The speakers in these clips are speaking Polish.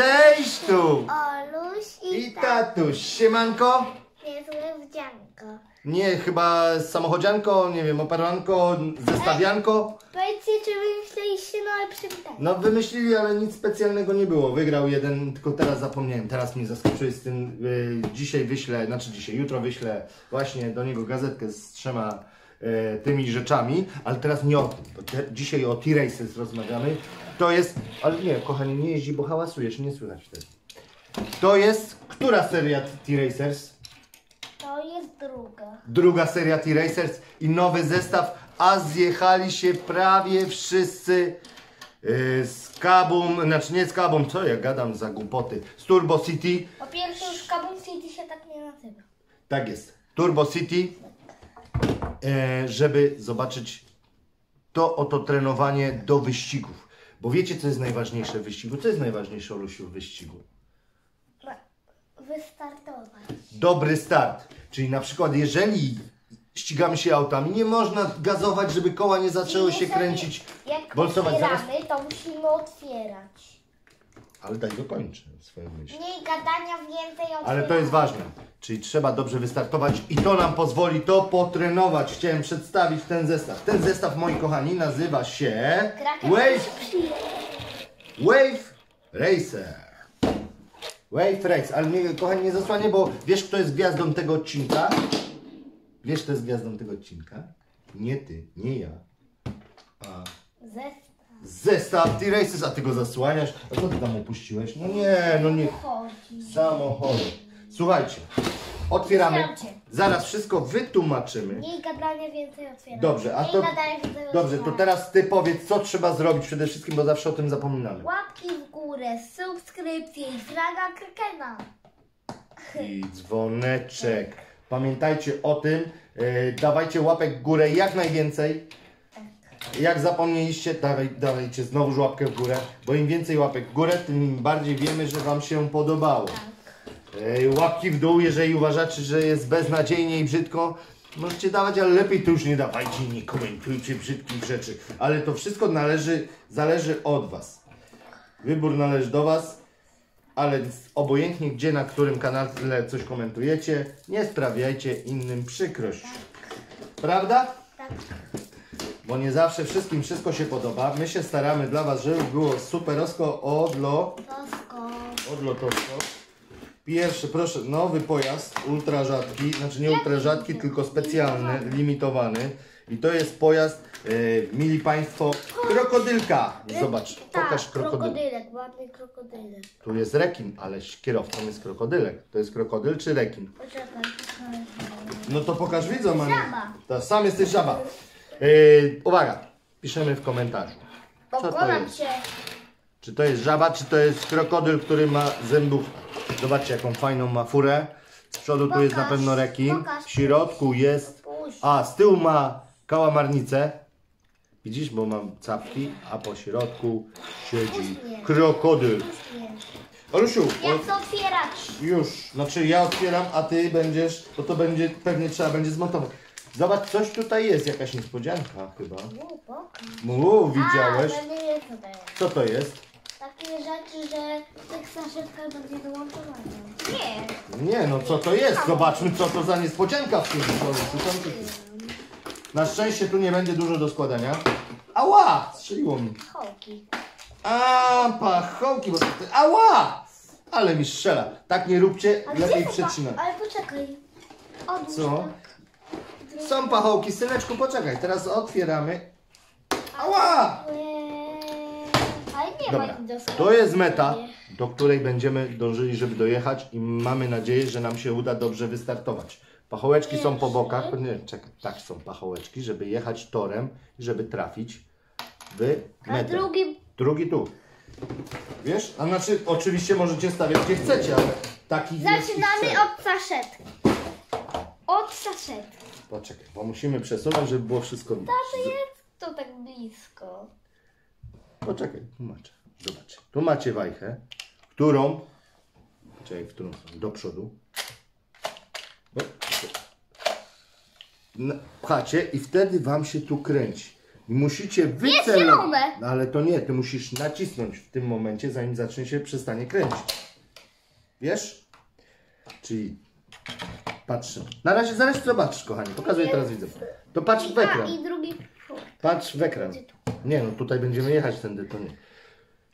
Cześć tu! Oluś i tatuś. Siemanko? Niezłe wdzianko. Nie, chyba samochodzianko, nie wiem, operanko, zestawianko. Powiedzcie, czy wymyśliliście nowe przywitanie? No wymyślili, ale nic specjalnego nie było. Wygrał jeden, tylko teraz zapomniałem, teraz mnie zaskoczyli z tym. Dzisiaj wyślę, znaczy dzisiaj, jutro wyślę właśnie do niego gazetkę z trzema tymi rzeczami, ale teraz nie o tym. Dzisiaj o T-Racers rozmawiamy. To jest, ale nie, kochanie, nie jeździ, bo hałasujesz, nie słychać wtedy. To jest, która seria T-Racers? To jest druga. Druga seria T-Racers i nowy zestaw, a zjechali się prawie wszyscy z Kabum, znaczy nie z Kabum, co ja gadam za głupoty, z Turbo City. Po pierwsze już Kabum City się tak nie nazywa. Tak jest, Turbo City, żeby zobaczyć to oto trenowanie do wyścigów. Bo wiecie, co jest najważniejsze w wyścigu? Co jest najważniejsze, Olusiu, w wyścigu? Wystartować. Dobry start. Czyli na przykład, jeżeli ścigamy się autami, nie można gazować, żeby koła nie zaczęły się kręcić, bolsować. Zaraz, to musimy otwierać. Ale daj dokończę swoją myśl. Mniej gadania, więcej otwierania. Ale to jest ważne. Czyli trzeba dobrze wystartować i to nam pozwoli to potrenować. Chciałem przedstawić ten zestaw. Ten zestaw, moi kochani, nazywa się Wave Racer. Wave Racer. Ale mnie, kochani, nie zasłanie, bo wiesz, kto jest gwiazdą tego odcinka? Wiesz, kto jest gwiazdą tego odcinka? Nie ty, nie ja, a zestaw T-Racers, a ty go zasłaniasz. A co ty tam opuściłeś? No nie, no nie. Samochody. Słuchajcie, otwieramy. Zaraz wszystko wytłumaczymy. Nie gadanie, więcej otwieramy. Dobrze, a to, dobrze, to teraz ty powiedz, co trzeba zrobić przede wszystkim, bo zawsze o tym zapominamy. Łapki w górę, subskrypcje i flaga Krakena. I dzwoneczek. Pamiętajcie o tym, dawajcie łapek w górę jak najwięcej. Jak zapomnieliście, dawajcie znowu łapkę w górę, bo im więcej łapek w górę, tym bardziej wiemy, że wam się podobało. Łapki w dół, jeżeli uważacie, że jest beznadziejnie i brzydko, możecie dawać, ale lepiej to już nie dawajcie, nie komentujcie brzydkich rzeczy. Ale to wszystko zależy od was. Wybór należy do was, ale obojętnie gdzie, na którym kanale coś komentujecie, nie sprawiajcie innym przykrości. Prawda? Tak. Bo nie zawsze wszystkim wszystko się podoba. My się staramy dla was, żeby było superosko odlotosko. Pierwszy, proszę, nowy pojazd, ultra rzadki, znaczy nie ultra rzadki, tylko specjalny, limitowany. I to jest pojazd, mili Państwo, krokodylka. Zobacz, pokaż krokodylek, ładny krokodylek. Tu jest rekin, ale kierowcą jest krokodylek. To jest krokodyl czy rekin? No to pokaż widzom, Aniu. Sam jesteś żaba. Uwaga, piszemy w komentarzu. Pokonam cię. Czy to jest żaba, czy to jest krokodyl, który ma zębówkę? Zobaczcie, jaką fajną ma furę. Z przodu tu jest na pewno rekin. W środku jest... A, z tyłu ma kałamarnicę. Widzisz, bo mam capki. A po środku siedzi krokodyl. Olusiu, jak to otwierać? Już, znaczy ja otwieram, a ty będziesz... Bo to będzie, pewnie trzeba będzie zmontować. Zobacz, coś tutaj jest, jakaś niespodzianka chyba. Widziałeś? Co to jest? Takie rzeczy, że Teksa szybko będzie dołączowana. Nie. Nie, no co to jest? Zobaczmy, co to za niespodzianka w tym. Na szczęście tu nie będzie dużo do składania. Ała! Strzeliło mi. Pachołki. A, pachołki, bo to ty... Ała! Ale mi strzela. Tak nie róbcie, lepiej przecinać. Ale poczekaj. Odłóż. Co? Tak. Są pachołki. Syneczku, poczekaj. Teraz otwieramy. Ała! Dobra, to jest meta, do której będziemy dążyli, żeby dojechać i mamy nadzieję, że nam się uda dobrze wystartować. Pachołeczki są po bokach, nie, czekaj, tak są pachołeczki, żeby jechać torem, żeby trafić w metę. Drugi tu. Wiesz? A znaczy, oczywiście możecie stawiać gdzie chcecie, ale taki zaczynamy od saszetki. Od saszetki. Poczekaj, bo musimy przesunąć, żeby było wszystko widać. To tak blisko. Poczekaj, tu macie. Zobaczcie. Tu macie wajchę, którą. Czekaj, w którą stronę? Do przodu. Pchacie i wtedy wam się tu kręci. I musicie wycelować. No, ale to nie, ty musisz nacisnąć w tym momencie, zanim zacznie się, przestanie kręcić. Wiesz? Czyli patrzę. Na razie zaraz zobaczysz, kochani. Pokazuję, teraz widzę. To patrz w ekran. Patrz w ekran. Nie, no tutaj będziemy jechać tędy, to nie.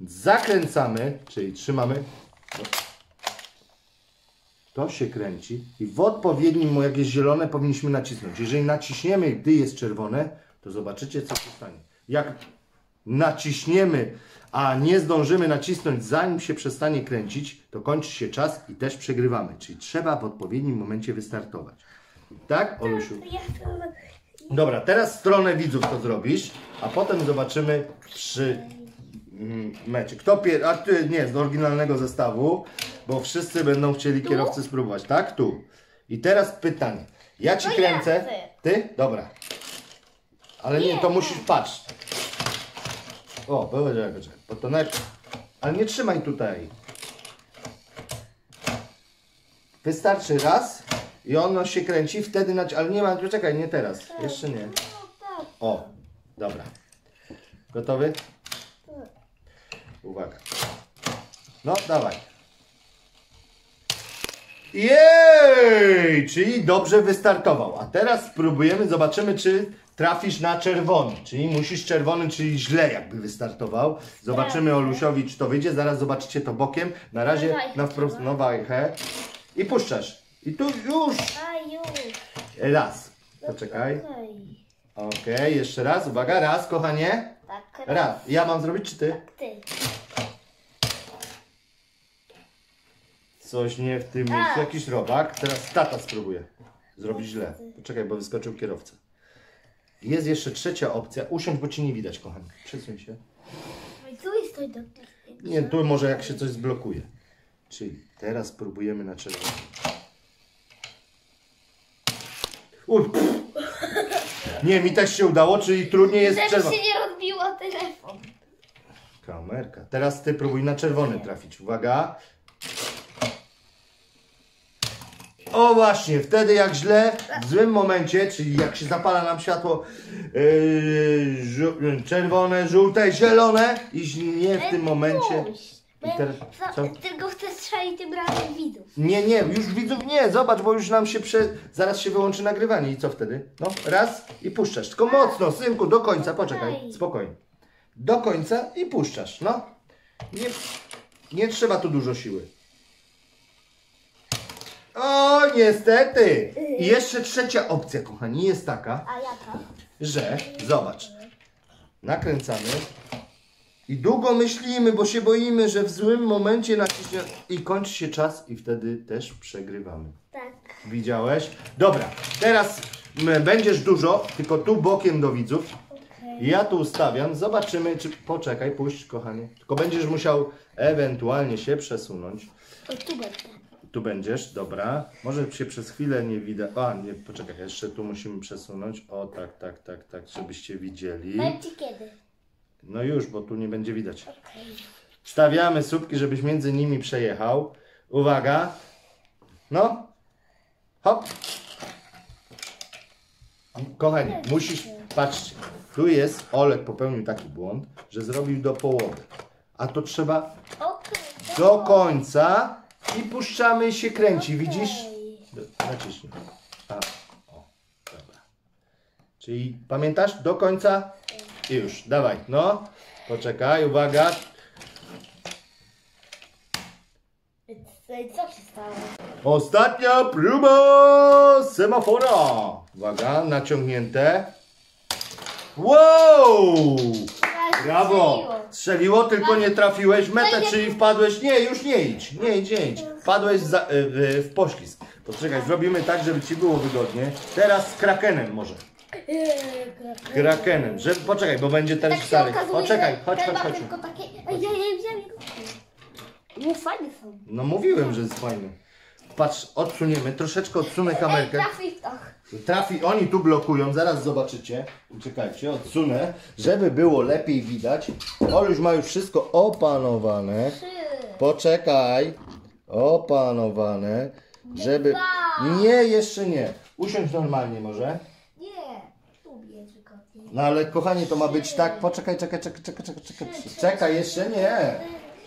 Zakręcamy, czyli trzymamy. To się kręci i w odpowiednim, jak jest zielone, powinniśmy nacisnąć. Jeżeli naciśniemy, gdy jest czerwone, to zobaczycie, co się stanie. Jak naciśniemy, a nie zdążymy nacisnąć, zanim się przestanie kręcić, to kończy się czas i też przegrywamy. Czyli trzeba w odpowiednim momencie wystartować. Tak, Olusiu? Dobra, teraz stronę widzów to zrobisz, a potem zobaczymy przy mecie. Kto pierwszy? A ty nie, z oryginalnego zestawu, bo wszyscy będą chcieli kierowcy spróbować. Tak, tu. I teraz pytanie. Ja ci kręcę. Ty? Dobra. Ale nie, to musisz patrzeć. O, poczekaj, bo to najpierw. Ale nie trzymaj tutaj. Wystarczy raz i ono się kręci, wtedy ale nie ma, czekaj, nie teraz. Jeszcze nie. O, dobra. Gotowy? Uwaga. No, dawaj. Jej! Czyli dobrze wystartował. A teraz spróbujemy, zobaczymy, czy trafisz na czerwony. Czyli musisz czerwony, czyli źle jakby wystartował. Zobaczymy, Olusiowi, czy to wyjdzie. Zaraz zobaczycie to bokiem. Na razie na wprost. No wajchę. I puszczasz. I tu już. Raz. Poczekaj. Okej, jeszcze raz. Uwaga, raz, kochanie. Raz. Ja mam zrobić, czy ty? Ty. Coś nie w tym miejscu. Jakiś robak. Teraz tata spróbuje zrobić źle. Poczekaj, bo wyskoczył kierowca. Jest jeszcze trzecia opcja. Usiądź, bo ci nie widać, kochani. Przesuń się. Nie, tu może jak się coś zblokuje. Czyli teraz próbujemy na czerwono. Nie, mi też się udało, czyli trudniej jest czerwony. Żeby się nie rozbiło telefon. Kamerka. Teraz ty próbuj na czerwony trafić. Uwaga. O właśnie, wtedy jak źle, w złym momencie, czyli jak się zapala nam światło czerwone, żółte, zielone i nie w tym momencie. I teraz, tylko chcę strzelić tym razem widzów. Nie, nie, już widzów nie, zobacz, bo już nam się zaraz się wyłączy nagrywanie i co wtedy? No, raz i puszczasz, tylko mocno, synku, do końca, poczekaj, spokojnie. Do końca i puszczasz, no. Nie trzeba tu dużo siły. O, niestety! I jeszcze trzecia opcja, kochani, jest taka, że, zobacz, nakręcamy i długo myślimy, bo się boimy, że w złym momencie naciśniemy i kończy się czas i wtedy też przegrywamy. Tak. Widziałeś? Dobra, teraz będziesz dużo, tylko tu bokiem do widzów. Ja tu ustawiam, zobaczymy, czy... Poczekaj, puść, kochanie. Tylko będziesz musiał ewentualnie się przesunąć. O, tu będę. Tu będziesz, dobra. Może się przez chwilę nie widać. A, nie, poczekaj, jeszcze tu musimy przesunąć. O, tak, tak, tak, tak, żebyście widzieli. Będzie kiedy? No już, bo tu nie będzie widać. Okay. Stawiamy słupki, żebyś między nimi przejechał. Uwaga. No. Hop. Kochani, musisz... Patrzcie, tu jest, Olek popełnił taki błąd, że zrobił do połowy. A to trzeba do końca... I puszczamy, się kręci, widzisz? Naciśnij. A, o, dobra. Czyli pamiętasz? Do końca? I już, dawaj, no. Poczekaj, uwaga. Co się stało? Ostatnia próba semafora. Uwaga, naciągnięte. Wow! Brawo! Strzeliło, tylko nie trafiłeś w metę, czyli wpadłeś... Nie, już nie idź, nie idź, nie idź. Wpadłeś w poślizg. Poczekaj, zrobimy tak, żeby ci było wygodnie. Teraz z krakenem może. Krakenem, żeby... Poczekaj, bo będzie teraz stary. Poczekaj, chodź, chodź, chodź. No fajne są. No mówiłem, że jest fajne. Patrz, odsuniemy, troszeczkę odsunę kamerkę. Trafi, oni tu blokują, zaraz zobaczycie. Uciekajcie, odsunę, żeby było lepiej widać. Oluś ma już wszystko opanowane. Poczekaj. Opanowane, żeby... Nie, jeszcze nie. Usiądź normalnie może. Nie, tu jest wygodnie. No ale kochanie, to ma być tak, poczekaj, czekaj, jeszcze nie,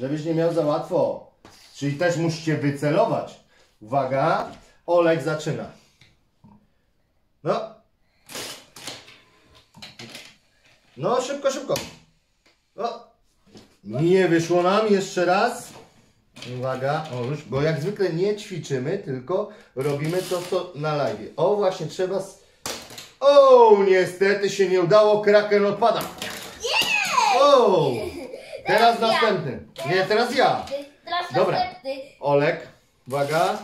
żebyś nie miał za łatwo. Czyli też musicie wycelować. Uwaga, Olek zaczyna. No. No, szybko, szybko. O. Nie wyszło nam, jeszcze raz. Uwaga, o, już, bo jak zwykle nie ćwiczymy, tylko robimy to, co na live. O, właśnie trzeba... O, niestety się nie udało, Kraken odpada. O, teraz następny. Nie, teraz ja. Dobra, Olek, uwaga.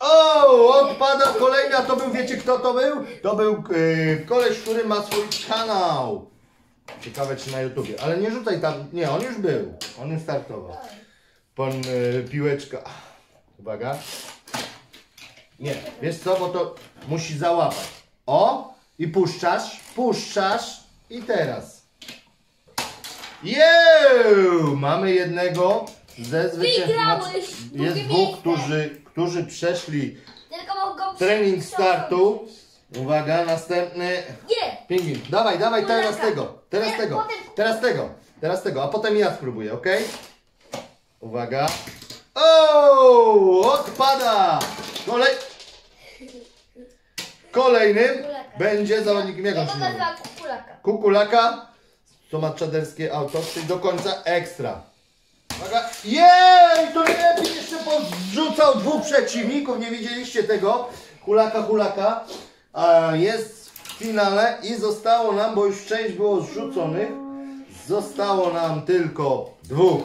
O, odpada kolejna, to był, wiecie kto to był? To był koleś, który ma swój kanał. Ciekawe czy na YouTubie, ale nie rzucaj tam, nie, on już był, on już startował. Pan Piłeczka, uwaga. Nie, wiesz co, bo to musi załapać. O, i puszczasz, puszczasz i teraz. Jeuu, mamy jednego ze zwycięzców. Jest dwóch, którzy przeszli trening startu. Uwaga, następny. Pingwin. Dawaj, dawaj, teraz tego. A potem ja spróbuję, ok? Uwaga. O, odpada! Kolejnym Kukulaka. Będzie zawodnikiem jego. Kukulaka. To ma czaderskie auto, czyli do końca ekstra. Uwaga. Jej! To lepiej jeszcze podrzucał dwóch przeciwników. Nie widzieliście tego. Kulaka. Jest w finale i zostało nam, bo już część było zrzuconych, zostało nam tylko dwóch.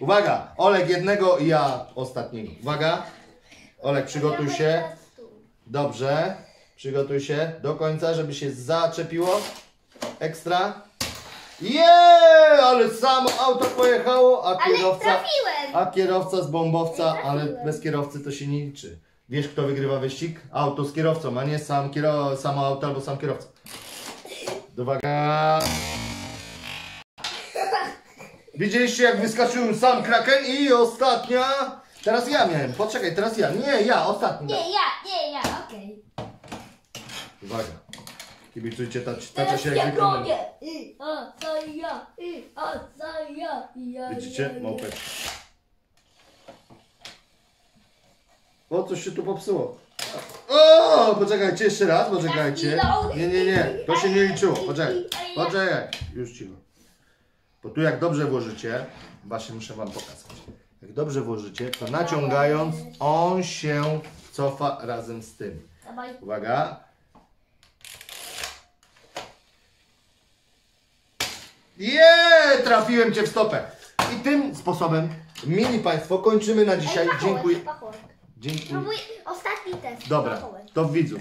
Uwaga, Olek jednego i ja ostatniego. Uwaga, Olek, przygotuj się. Dobrze, przygotuj się do końca, żeby się zaczepiło. Ekstra. Jeee, ale samo auto pojechało, a kierowca z bombowca, ale bez kierowcy to się nie liczy. Wiesz kto wygrywa wyścig? Auto z kierowcą, a nie samo auto albo sam kierowca. Uwaga. Widzieliście jak wyskoczył sam Kraken i ostatnia. Teraz ja miałem, poczekaj, teraz ja. Nie, ja, ostatni. Nie, ja, okej. Uwaga. Kibicujcie, tacza się jak wygląda. Ja. Widzicie? Małpeczka. O, coś się tu popsuło. O, poczekajcie jeszcze raz, poczekajcie. Nie, to się nie liczyło. Poczekaj. Już cicho. Bo tu jak dobrze włożycie, właśnie muszę wam pokazać. Jak dobrze włożycie, to naciągając, on się cofa razem z tym. Uwaga. Trafiłem cię w stopę. I tym sposobem, mili państwo, kończymy na dzisiaj. Dziękuję. Dziękuję. Ostatni test. Dobra, to widzów.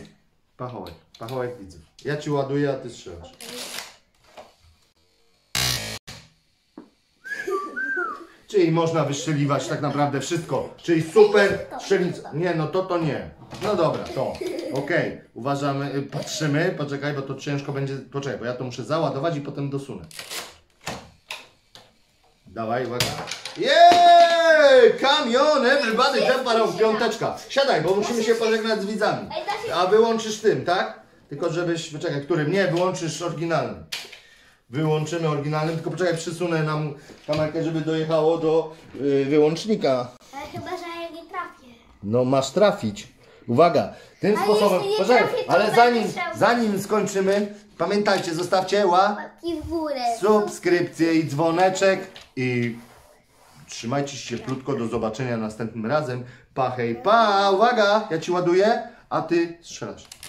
Pachołek widzów. Ja ci ładuję, a ty strzelasz. Czyli można wystrzeliwać tak naprawdę wszystko. Czyli super strzelnica. Nie, no to nie. No dobra, to. Okej. Uważamy, patrzymy. Poczekaj, bo to ciężko będzie. Poczekaj, bo ja to muszę załadować i potem dosunę. Dawaj, uwaga. Jeee! Kamionem rybany temparą w piąteczka. Siadaj, bo musimy się pożegnać z widzami. A wyłączysz tym, tak? Tylko żebyś, poczekaj, którym? Nie, wyłączysz oryginalnym. Wyłączymy oryginalnym, tylko poczekaj, przysunę nam kamerkę, żeby dojechało do wyłącznika. Ale chyba, że ja nie trafię. No masz trafić. Uwaga, tym sposobem, poczekaj, ale zanim skończymy, pamiętajcie, zostawcie łapki w górę, subskrypcję i dzwoneczek i trzymajcie się cieplutko, do zobaczenia następnym razem. Pa, hej, pa, uwaga, ja ci ładuję, a ty strzelasz.